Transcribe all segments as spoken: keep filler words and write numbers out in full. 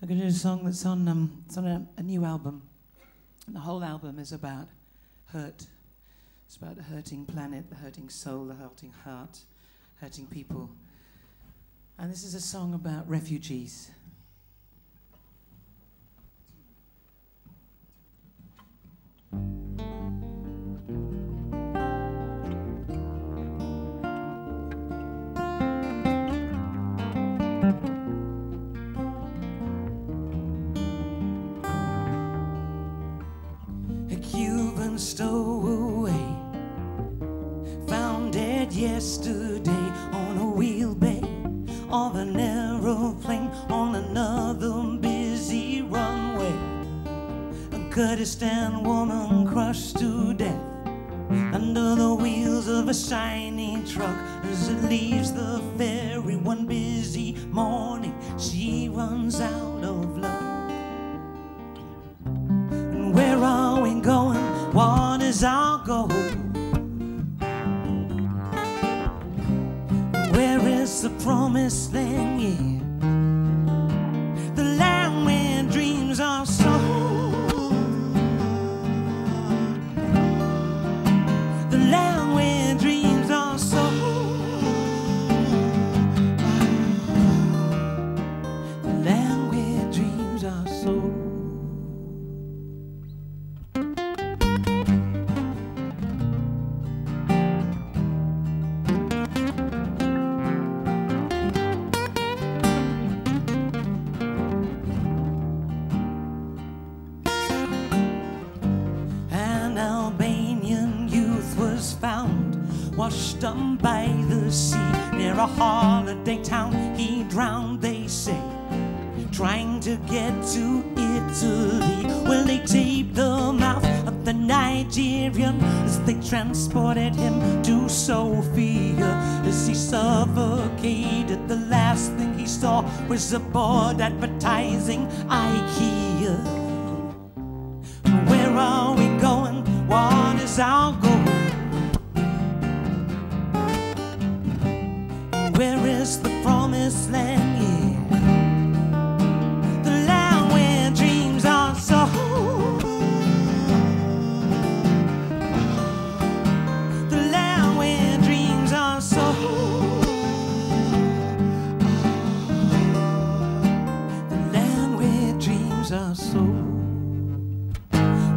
I'm going to do a song that's on, um, it's on a, a new album. And the whole album is about hurt. It's about the hurting planet, the hurting soul, the hurting heart, hurting people. And this is a song about refugees. Stowaway, found dead yesterday on a wheelbay of an aeroplane on another busy runway. A Kurdistan woman crushed to death under the wheels of a shiny truck as it leaves the ferry. One busy morning, she runs out of luck. And where are we going? What is our goal? Where is the promised land? Yeah. The land where dreams are sold. The land where dreams are sold. The land where dreams are sold. Washed up by the sea near a holiday town, he drowned, they say, trying to get to Italy. Well, they taped the mouth of the Nigerian as they transported him to Sofia. As he suffocated, the last thing he saw was a board advertising IKEA. Where are we going? What is our goal? Where is the promised land? Yeah. The land where dreams are sold. The land where dreams are sold. The land where dreams are sold.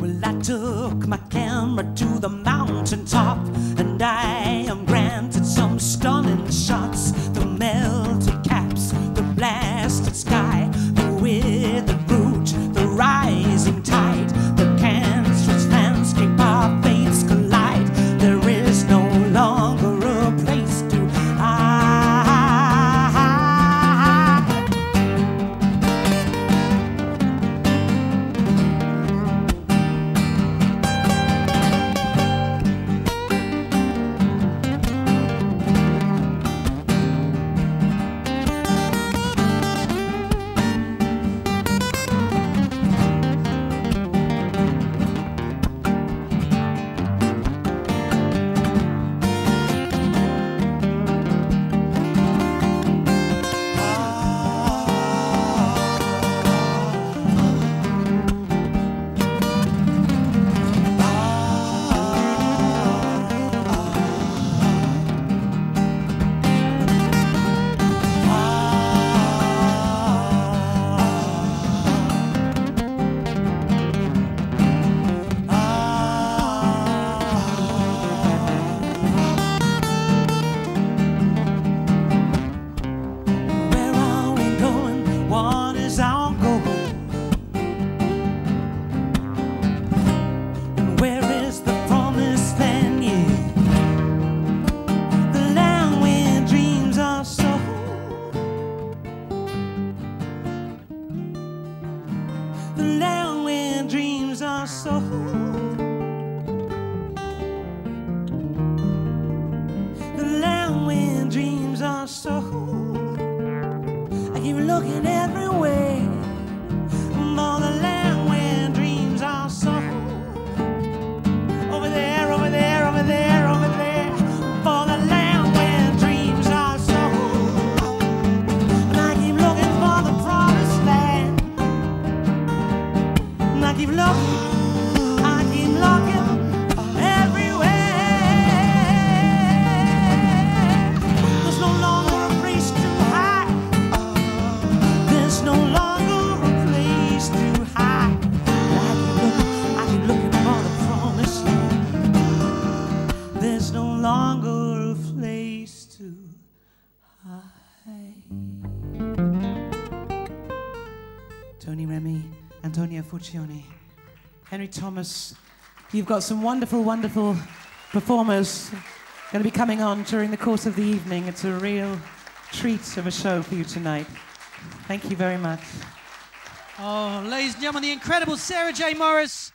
Well, I took my camera to the mountaintop, and I am granted some stunning shots. Melted caps, the blasted sky, the withered root, the rising tide, the cancerous landscape, our fates collide. There is no longer a place to looking, I keep looking everywhere. There's no longer a place to hide. There's no longer a place to hide. I keep looking, I keep looking for the promised land. There's no longer a place to hide. Tony Remy, Antonio Forcione, Henry Thomas, you've got some wonderful, wonderful performers going to be coming on during the course of the evening. It's a real treat of a show for you tonight. Thank you very much. Oh, ladies and gentlemen, the incredible Sarah Jane Morris.